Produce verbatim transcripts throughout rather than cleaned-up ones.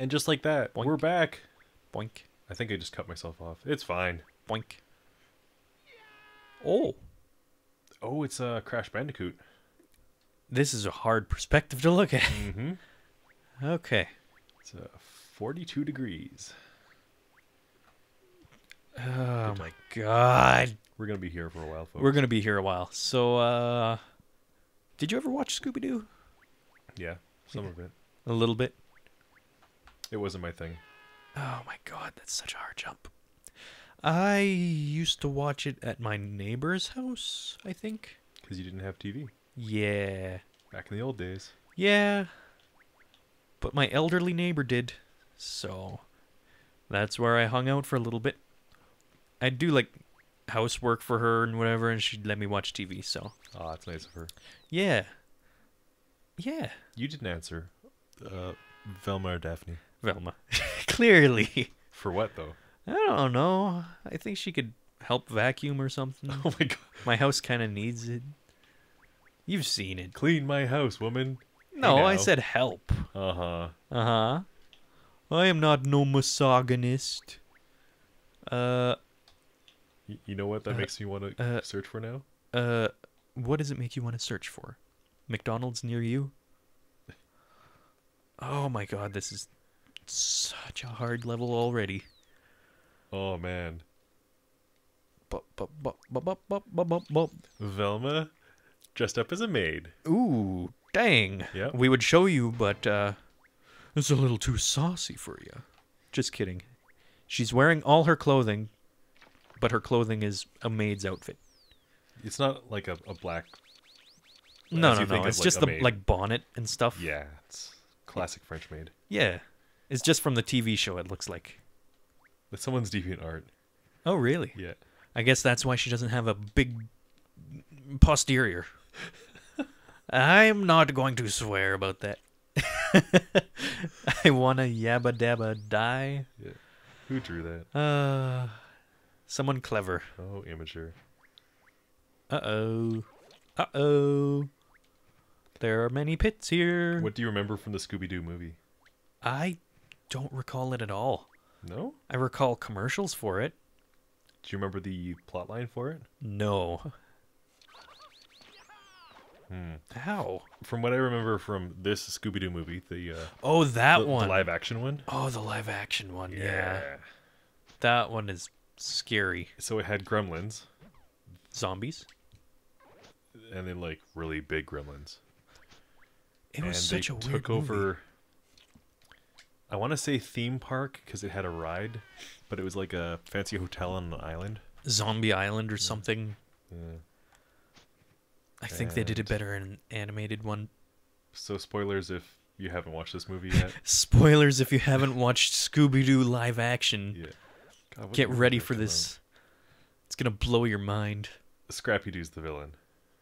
And just like that, boink. We're back. Boink. I think I just cut myself off. It's fine. Boink. Oh. Oh, it's uh, Crash Bandicoot. This is a hard perspective to look at. Mm-hmm. Okay. It's uh, forty-two degrees. Oh my god. We're going to be here for a while, folks. We're going to be here a while. So, uh... did you ever watch Scooby-Doo? Yeah, some yeah. of it. A little bit? It wasn't my thing. Oh my god, that's such a hard jump. I used to watch it at my neighbor's house, I think. Because you didn't have T V. Yeah. Back in the old days. Yeah. But my elderly neighbor did. So, that's where I hung out for a little bit. I'd do, like, housework for her and whatever, and she'd let me watch T V, so. Oh, that's nice of her. Yeah. Yeah. You didn't answer. Uh, Velma or Daphne? Velma. Clearly. For what, though? I don't know. I think she could help vacuum or something. Oh, my God. My house kind of needs it. You've seen it. Clean my house, woman. No, hey, I said help. Uh-huh. Uh-huh. I am not no misogynist. Uh... You know what that uh, makes me want to uh, search for now? Uh, what does it make you want to search for? McDonald's near you? Oh my god, this is such a hard level already. Oh man. Bop, bop, bop, bop, bop, bop, bop, bop. Velma dressed up as a maid. Ooh, dang. Yep. We would show you, but uh, it's a little too saucy for you. Just kidding. She's wearing all her clothing. But her clothing is a maid's outfit. It's not like a, a black... No, no, no. It's like just the maid. Like bonnet and stuff. Yeah, it's classic French maid. Yeah. It's just from the T V show, it looks like. But someone's deviant art. Oh, really? Yeah. I guess that's why she doesn't have a big posterior. I'm not going to swear about that. I wanna yabba dabba die. Yeah. Who drew that? Uh... Someone clever. Oh, amateur. Uh-oh. Uh-oh. There are many pits here. What do you remember from the Scooby-Doo movie? I don't recall it at all. No? I recall commercials for it. Do you remember the plotline for it? No. Hmm. How? From what I remember from this Scooby-Doo movie, the... Uh, oh, that the, one. The live-action one? Oh, the live-action one, yeah. yeah. That one is... scary. So it had gremlins. Zombies? And then, like, really big gremlins. It was such a weird movie. And they took over, I want to say theme park, because it had a ride, but it was like a fancy hotel on an island. Zombie Island or something. Yeah. I think they did it better in an animated one. So spoilers if you haven't watched this movie yet. Spoilers if you haven't watched Scooby-Doo live action. Yeah. God, get ready for this. Alone. It's going to blow your mind. Scrappy-Doo's the villain.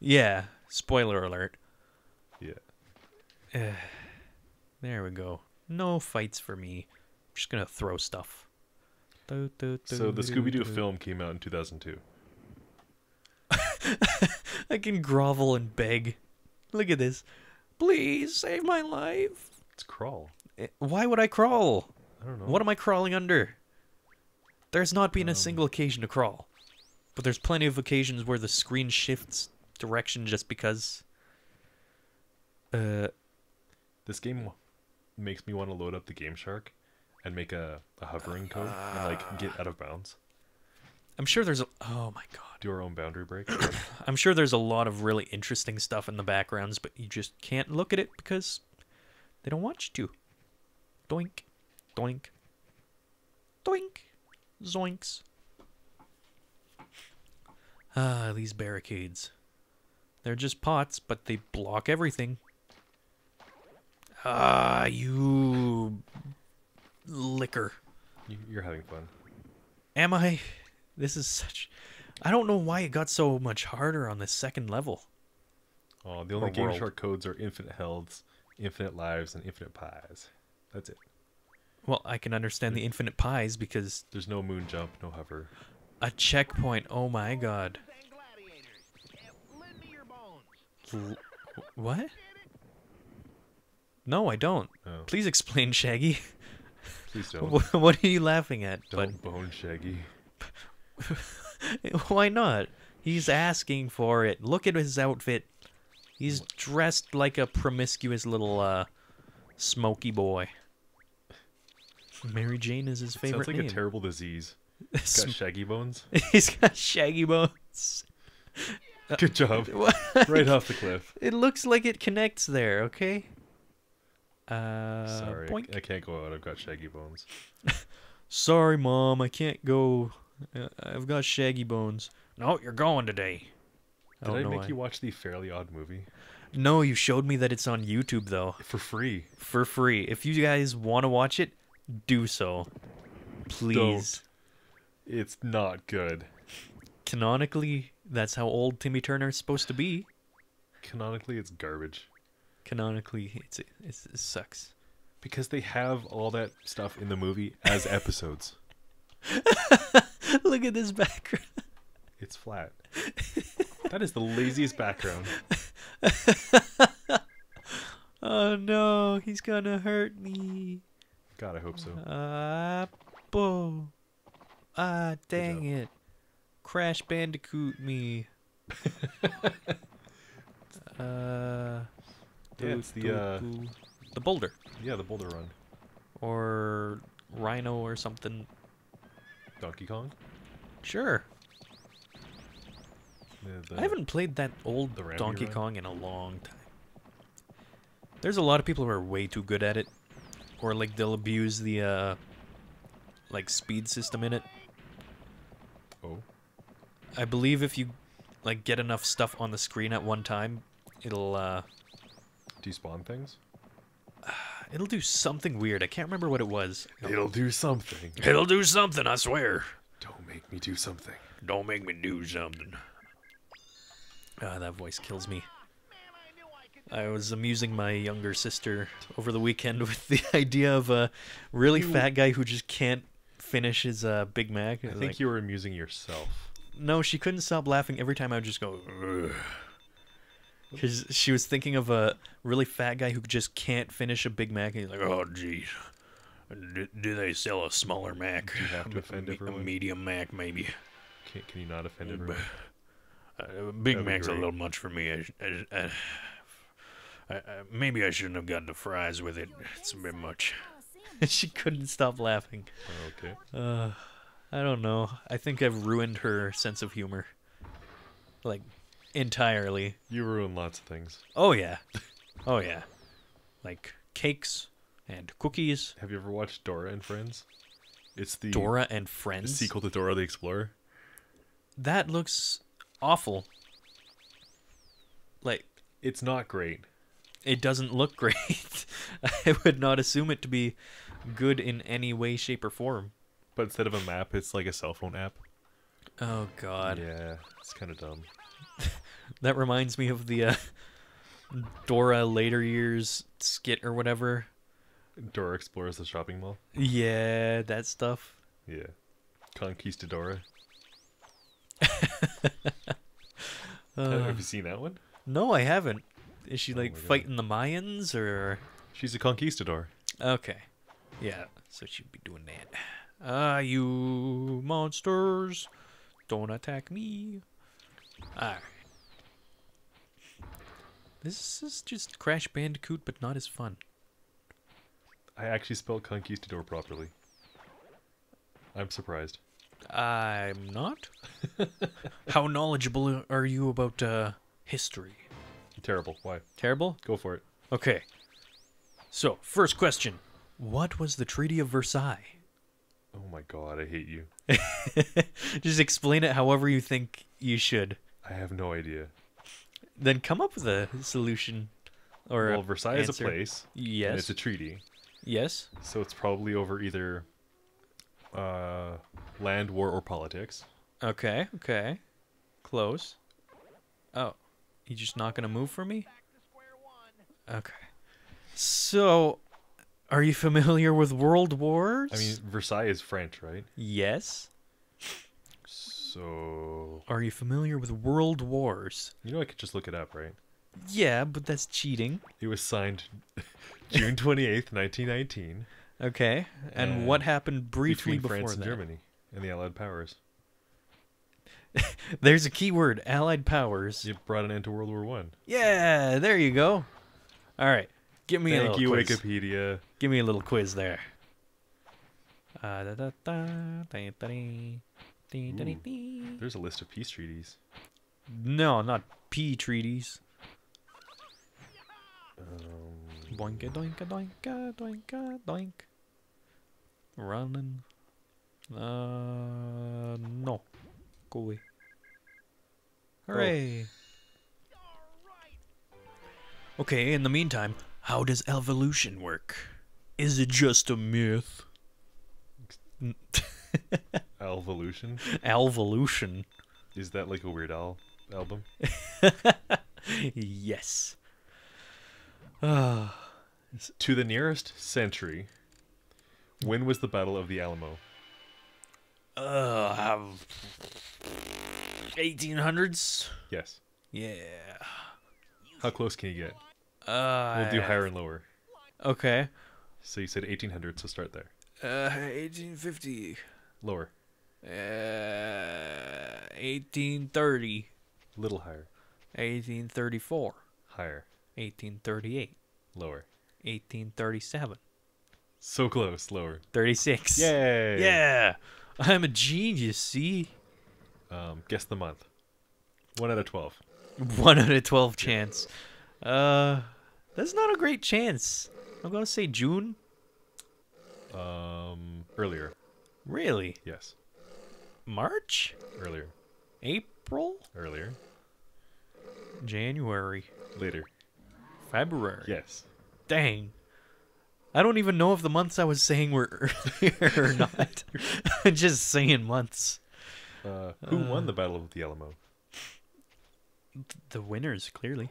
Yeah. Spoiler alert. Yeah. Uh, there we go. No fights for me. I'm just going to throw stuff. Do, do, do, so the Scooby-Doo film came out in two thousand two. I can grovel and beg. Look at this. Please save my life. It's crawl. Why would I crawl? I don't know. What am I crawling under? There's not been a single occasion to crawl. But there's plenty of occasions where the screen shifts direction just because. Uh, this game makes me want to load up the GameShark and make a, a hovering code uh, and, like, get out of bounds. I'm sure there's a... Oh, my God. Do our own boundary break. I'm sure there's a lot of really interesting stuff in the backgrounds, but you just can't look at it because they don't want you to. Doink. Doink. Doink. Zoinks. Ah, these barricades. They're just pots, but they block everything. Ah, you... liquor. You're having fun. Am I? This is such... I don't know why it got so much harder on the second level. Oh, the only game shark codes are infinite healths, infinite lives, and infinite pies. That's it. Well, I can understand the infinite pies because... There's no moon jump, no hover. A checkpoint, oh my god. What? No, I don't. Oh. Please explain, Shaggy. Please don't. What are you laughing at? Don't but... bone Shaggy. Why not? He's asking for it. Look at his outfit. He's dressed like a promiscuous little uh, smoky boy. Mary Jane is his favorite name. Sounds like name. a terrible disease. He's got shaggy bones. He's got shaggy bones. Good job. Right off the cliff. It looks like it connects there, okay? Uh, Sorry, boink. I can't go out. I've got shaggy bones. Sorry, Mom. I can't go. I've got shaggy bones. No, you're going today. Did I, I make why. you watch the Fairly Odd movie? No, you showed me that it's on YouTube, though. For free. For free. If you guys want to watch it, do so. Please. Don't. It's not good. Canonically, that's how old Timmy Turner is supposed to be. Canonically, it's garbage. Canonically, it's, it's, it sucks. Because they have all that stuff in the movie as episodes. Look at this background. It's flat. That is the laziest background. Oh no, he's gonna hurt me. God, I hope so. Ah, uh, boom. Ah, dang it. Crash Bandicoot me. uh, yeah, it's the, uh, the boulder. Yeah, the boulder run. Or Rhino or something. Donkey Kong? Sure. I haven't played that old Donkey Kong in a long time. There's a lot of people who are way too good at it, or like they'll abuse the uh, like speed system in it. Oh. I believe if you like get enough stuff on the screen at one time, it'll uh, despawn things. Uh, it'll do something weird. I can't remember what it was. It'll do something. It'll do something. I swear. Don't make me do something. Don't make me do something. Ah, oh, that voice kills me. I was amusing my younger sister over the weekend with the idea of a really fat guy who just can't finish his uh, Big Mac. I think like, you were amusing yourself. No, she couldn't stop laughing every time I would just go, ugh. Because she was thinking of a really fat guy who just can't finish a Big Mac, and he's like, oh, geez. Do, do they sell a smaller Mac? Do you have to offend everyone? A medium Mac, maybe. Can, can you not offend everyone? Uh, Big Mac's great. a little much for me. I, I, I, I, maybe I shouldn't have gotten the fries with it. It's a bit much. She couldn't stop laughing. Okay. Uh, I don't know. I think I've ruined her sense of humor. Like, entirely. You ruin lots of things. Oh, yeah. Oh, yeah. Like, cakes and cookies. Have you ever watched Dora and Friends? It's the... Dora and Friends? Sequel to Dora the Explorer. That looks... awful. Like, it's not great. It doesn't look great. I would not assume it to be good in any way, shape, or form. But instead of a map, it's like a cell phone app. Oh god. Yeah, it's kind of dumb. That reminds me of the uh, Dora later years skit or whatever. Dora Explores the Shopping Mall. Yeah, that stuff. Yeah. Conquistadora. Uh, have you seen that one? No, I haven't. Is she like oh fighting the Mayans or? She's a conquistador. Okay, yeah. So she'd be doing that. Ah, uh, you monsters! Don't attack me. All right. This is just Crash Bandicoot, but not as fun. I actually spelled conquistador properly. I'm surprised. I'm not. How knowledgeable are you about uh, history? Terrible. Why? Terrible? Go for it. Okay. So, first question. What was the Treaty of Versailles? Oh my god, I hate you. Just explain it however you think you should. I have no idea. Then come up with a solution. Or well, Versailles answer. is a place. Yes. And it's a treaty. Yes. So it's probably over either... Uh, land, war, or politics. Okay, okay. Close. Oh, you just not gonna move for me? Okay. So, are you familiar with World Wars? I mean, Versailles is French, right? Yes. So... Are you familiar with World Wars? You know I could just look it up, right? Yeah, but that's cheating. It was signed June twenty-eighth, nineteen nineteen. Okay, and uh, what happened briefly between before France and that? Germany and the Allied Powers. There's a key word, Allied Powers. It brought an end to World War One. Yeah, there you go. All right, give me Thank a little you, quiz. Wikipedia. Give me a little quiz there. Uh, da, da, da, da, da, da, da, da. There's a list of peace treaties. No, not pea treaties. Um, doinka, doinka, doinka, doinka, doink. Running. Uh, no. Go away. Hooray! Oh. Okay, in the meantime, how does evolution work? Is it just a myth? Alvolution? Alvolution. Is that like a Weird Al album? Yes. Uh, to the nearest century, when was the Battle of the Alamo? Uh, have eighteen hundreds? Yes. Yeah. How close can you get? Uh, we'll do higher and lower. Okay. So you said eighteen hundred, so start there. Uh, eighteen fifty. Lower. Uh, eighteen thirty. A little higher. eighteen thirty-four. Higher. eighteen thirty-eight. Lower. eighteen thirty-seven. So close. Lower. thirty-six. Yay! Yeah! I'm a genius, see? Um, guess the month. one out of twelve. one out of twelve chance. Uh, that's not a great chance. I'm going to say June. Um, earlier. Really? Yes. March? Earlier. April? Earlier. January? Later. February? Yes. Dang. I don't even know if the months I was saying were earlier or not. Just saying months. Uh, who uh, won the Battle of the Alamo? The winners, clearly.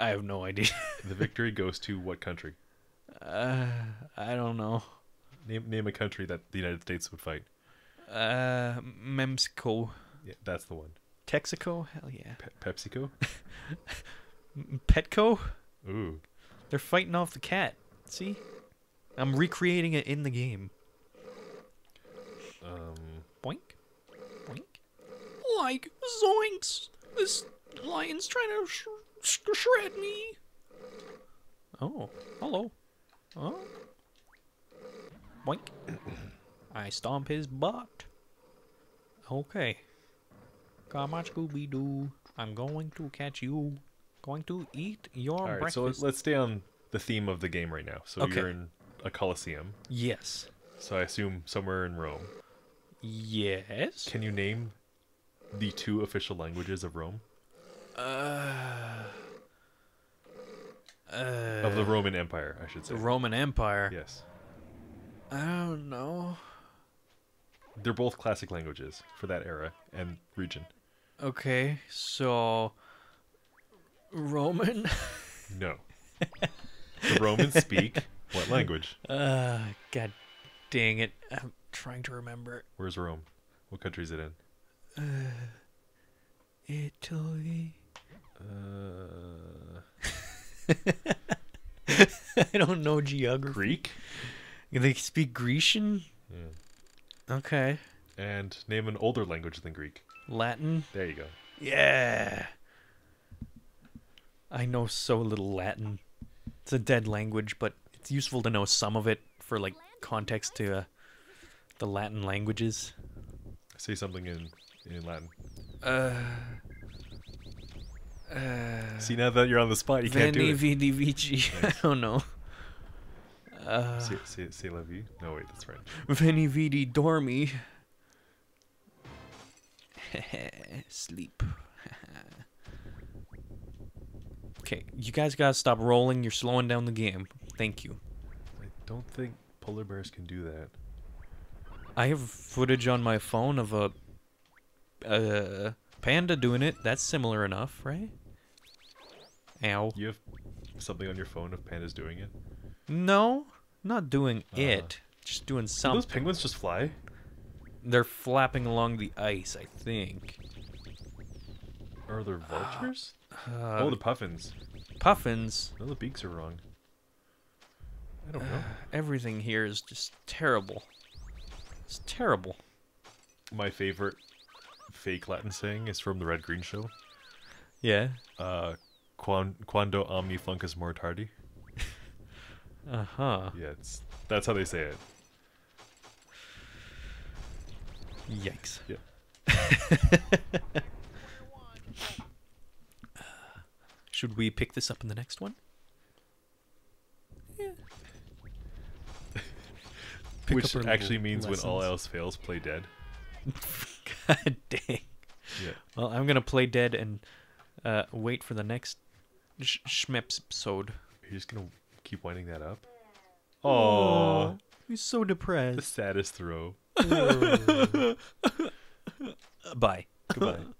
I have no idea. The victory goes to what country? Uh, I don't know. Name name a country that the United States would fight. Uh, Mexico. Yeah, that's the one. Texaco? Hell yeah. Pe PepsiCo? Petco? Ooh. They're fighting off the cat. See? I'm recreating it in the game. Um. Boink. Boink. Like, zoinks! This lion's trying to sh sh shred me! Oh. Hello. Oh. Boink. I stomp his butt. Okay. Come on, Scooby-Doo. I'm going to catch you. Going to eat your All right, breakfast. So let's stay on the theme of the game right now. So okay. You're in a Colosseum. Yes. So I assume somewhere in Rome. Yes. Can you name the two official languages of Rome? Uh, uh, of the Roman Empire, I should say. The Roman Empire? Yes. I don't know. They're both classic languages for that era and region. Okay, so... Roman? No. The Romans speak what language? Uh, God dang it. I'm trying to remember. Where's Rome? What country is it in? Uh, Italy. Uh... I don't know geography. Greek? They speak Grecian? Yeah. Okay. And name an older language than Greek. Latin? There you go. Yeah! I know so little Latin. It's a dead language, but it's useful to know some of it for, like, context to uh, the Latin languages. Say something in, in Latin. Uh, uh, See, now that you're on the spot, you can't do it. Veni, vidi, vici. Nice. I don't know. Uh, say, say, say la vie. No, wait, that's French. Veni, vidi, dormi. Sleep. Okay, you guys gotta stop rolling. You're slowing down the game. Thank you. I don't think polar bears can do that. I have footage on my phone of a, a panda doing it. That's similar enough, right? Ow. You have something on your phone of pandas doing it? No, not doing uh, it. Just doing something. Do those penguins just fly? They're flapping along the ice, I think. Are there vultures? Uh, oh, the puffins. Puffins? No, the beaks are wrong. I don't know. Uh, everything here is just terrible. It's terrible. My favorite fake Latin saying is from the Red Green Show. Yeah. Uh, Quando omni funcus mortardi. Uh huh. Yeah, it's that's how they say it. Yikes. Yeah. uh, should we pick this up in the next one? Yeah. Which actually means lessons. When all else fails, play dead. God dang. Yeah. Well, I'm gonna play dead and uh, wait for the next sh Schmeps episode. You're just gonna keep winding that up. Oh, he's so depressed. The saddest throw. Bye. Goodbye.